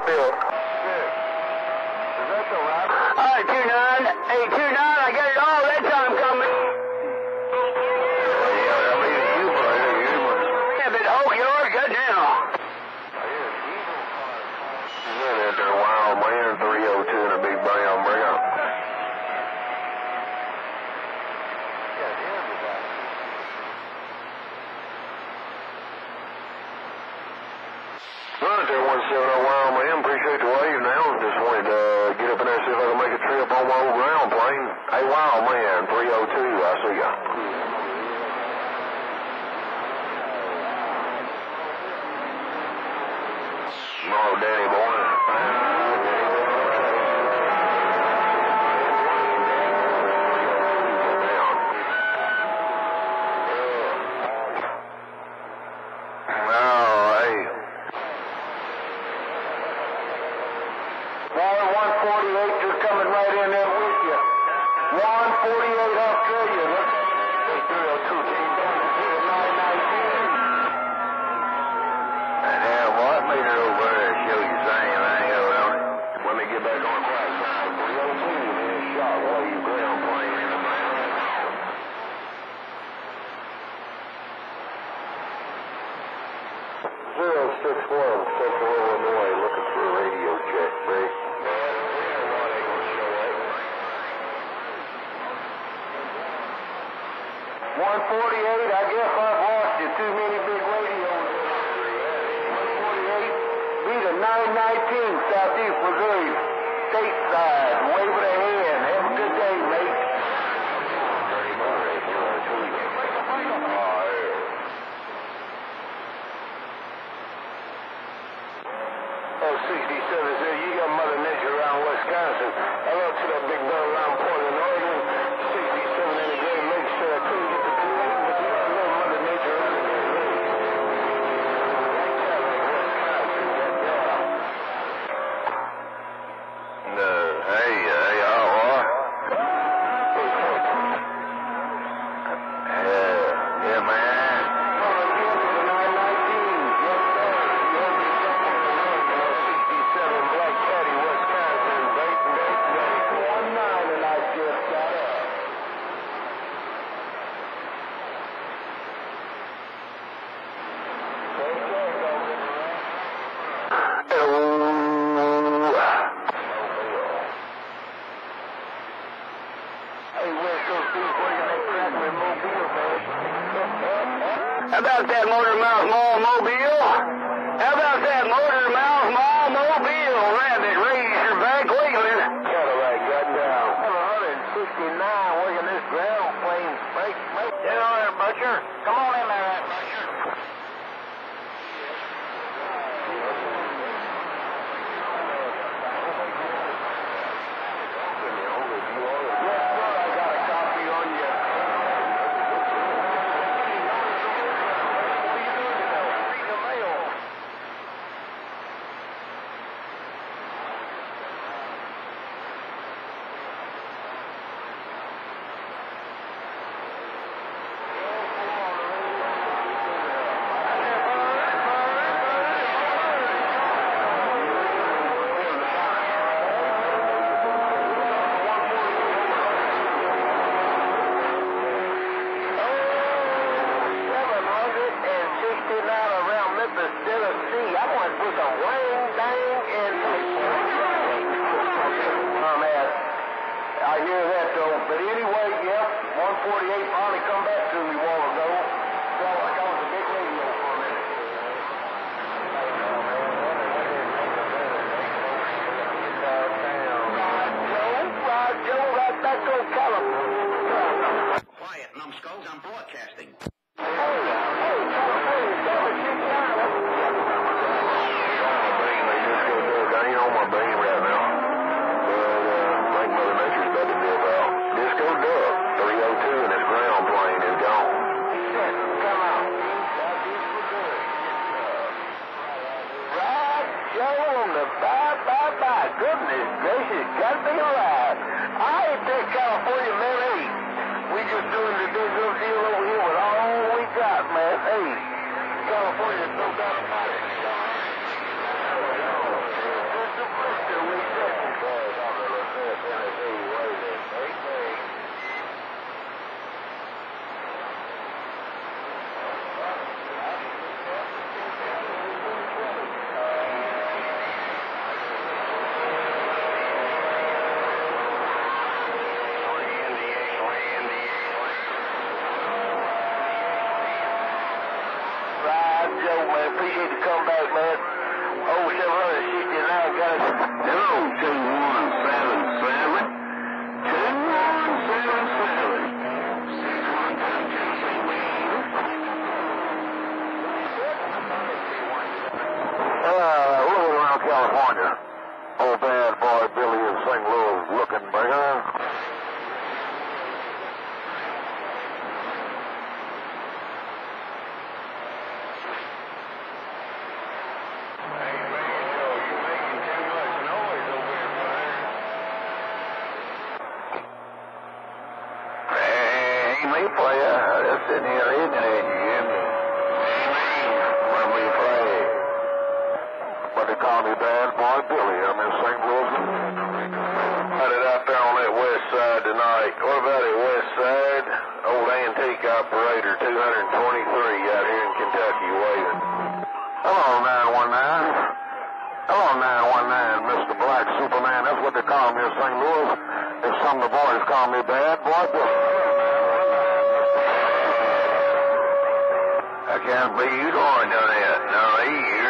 Alright, 29, 829, I got it all that time coming. Yeah, but oh, you're good now. He's in after a while, man, 302 and a big bam, bring up. Alright, there 170 wild, man, appreciate the wave now, just wanted to get up in there, see if I can make a trip on my old ground plane. Hey, wild man, 302, I see ya. Oh, Danny boy. About that motor mouth mall mobile? How about that motor mouth mall mobile? Rabbit, raise your back wiggling. Cadillac got down. 169 wiggling this ground plane. Break. Get on there, Butcher. Come on in there, Butcher. California, no doubt about it. California. Oh, Bad Boy Billy is St. Louis looking bigger. Can't be you going down there. No,